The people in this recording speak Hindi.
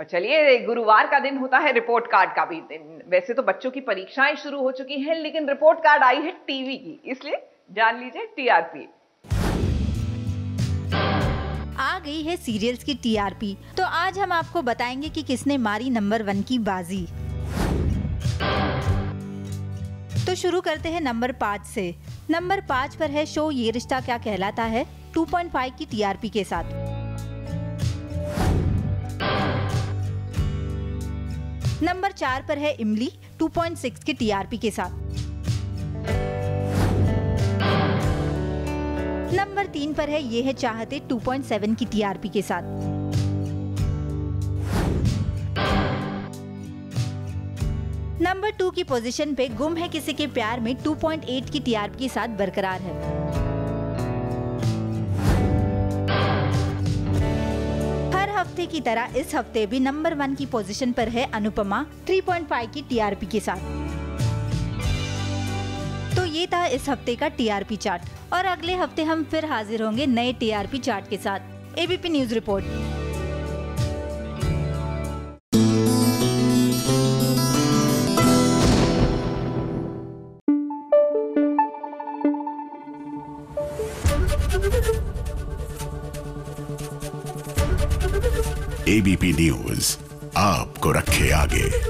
और चलिए गुरुवार का दिन होता है रिपोर्ट कार्ड का भी दिन। वैसे तो बच्चों की परीक्षाएं शुरू हो चुकी हैं, लेकिन रिपोर्ट कार्ड आई है टीवी की, इसलिए जान लीजिए टीआरपी। आ गई है सीरियल्स की टीआरपी, तो आज हम आपको बताएंगे कि किसने मारी नंबर 1 की बाजी। तो शुरू करते हैं नंबर 5 से। नंबर 5 पर है शो ये रिश्ता क्या कहलाता है 2.5 की टीआरपी के साथ। नंबर 4 पर है इमली 2.6 की टीआरपी के साथ। नंबर 3 पर है ये है चाहते 2.7 की टीआरपी के साथ। नंबर 2 की पोजीशन पे गुम है किसी के प्यार में 2.8 की टीआरपी के साथ बरकरार है। हफ्ते की तरह इस हफ्ते भी नंबर 1 की पोजीशन पर है अनुपमा 3.5 की टीआरपी के साथ। तो ये था इस हफ्ते का टीआरपी चार्ट, और अगले हफ्ते हम फिर हाजिर होंगे नए टीआरपी चार्ट के साथ। ABP news report. ABP news आपको रखे आगे।